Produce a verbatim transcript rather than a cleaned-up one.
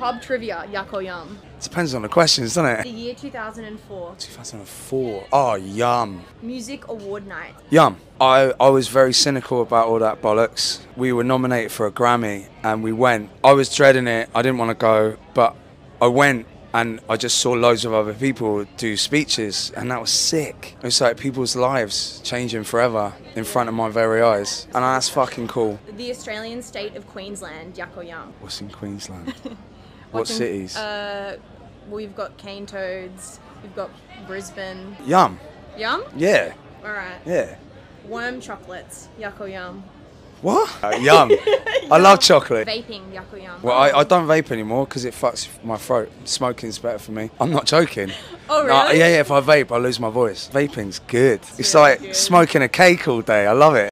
Pub trivia, Yakoyam. Depends on the questions, doesn't it? The year two thousand four. two thousand four. Oh, yum. Music award night. Yum. I, I was very cynical about all that bollocks. We were nominated for a Grammy and we went. I was dreading it. I didn't want to go, but I went and I just saw loads of other people do speeches and that was sick. It was like people's lives changing forever in front of my very eyes. And that's fucking cool. The Australian state of Queensland, Yakoyam. What's in Queensland? What Watching, cities? Uh, we've got Cane Toads, we've got Brisbane. Yum. Yum? Yeah. All right. Yeah. Worm chocolates, Yakoyam. What? Uh, yum. I love chocolate. Vaping, Yakoyam. Well, I, I don't vape anymore because it fucks my throat. Smoking's better for me. I'm not joking. Oh, really? No, yeah, yeah, if I vape, I lose my voice. Vaping's good. It's, it's really like good. Smoking a cake all day. I love it.